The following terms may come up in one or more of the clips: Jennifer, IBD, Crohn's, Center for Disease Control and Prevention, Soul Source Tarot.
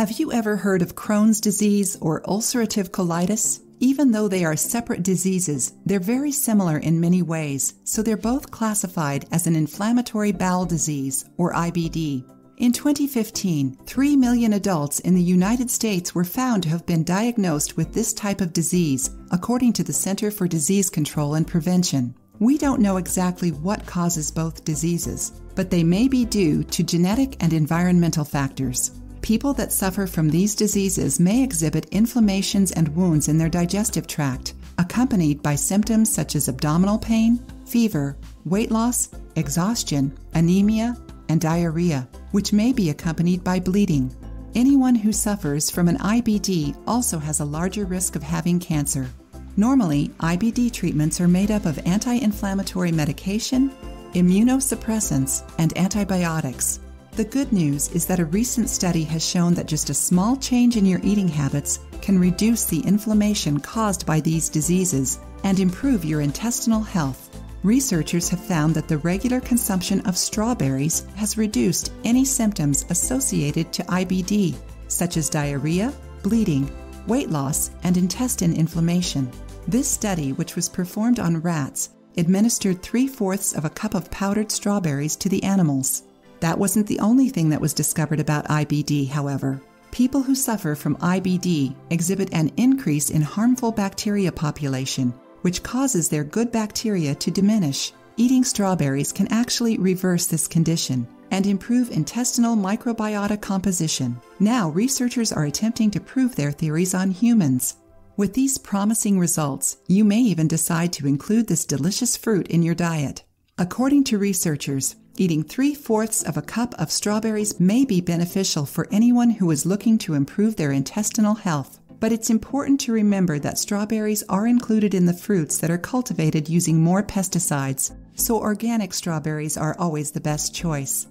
Have you ever heard of Crohn's disease or ulcerative colitis? Even though they are separate diseases, they're very similar in many ways, so they're both classified as an inflammatory bowel disease, or IBD. In 2015, 3 million adults in the United States were found to have been diagnosed with this type of disease, according to the Center for Disease Control and Prevention. We don't know exactly what causes both diseases, but they may be due to genetic and environmental factors. People that suffer from these diseases may exhibit inflammations and wounds in their digestive tract, accompanied by symptoms such as abdominal pain, fever, weight loss, exhaustion, anemia, and diarrhea, which may be accompanied by bleeding. Anyone who suffers from an IBD also has a larger risk of having cancer. Normally, IBD treatments are made up of anti-inflammatory medication, immunosuppressants, and antibiotics. The good news is that a recent study has shown that just a small change in your eating habits can reduce the inflammation caused by these diseases and improve your intestinal health. Researchers have found that the regular consumption of strawberries has reduced any symptoms associated to IBD, such as diarrhea, bleeding, weight loss, and intestine inflammation. This study, which was performed on rats, administered 3/4 of a cup of powdered strawberries to the animals. That wasn't the only thing that was discovered about IBD, however. People who suffer from IBD exhibit an increase in harmful bacteria population, which causes their good bacteria to diminish. Eating strawberries can actually reverse this condition and improve intestinal microbiota composition. Now, researchers are attempting to prove their theories on humans. With these promising results, you may even decide to include this delicious fruit in your diet. According to researchers, eating 3/4 of a cup of strawberries may be beneficial for anyone who is looking to improve their intestinal health. But it's important to remember that strawberries are included in the fruits that are cultivated using more pesticides, so organic strawberries are always the best choice.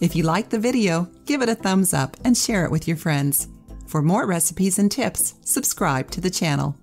If you liked the video, give it a thumbs up and share it with your friends. For more recipes and tips, subscribe to the channel.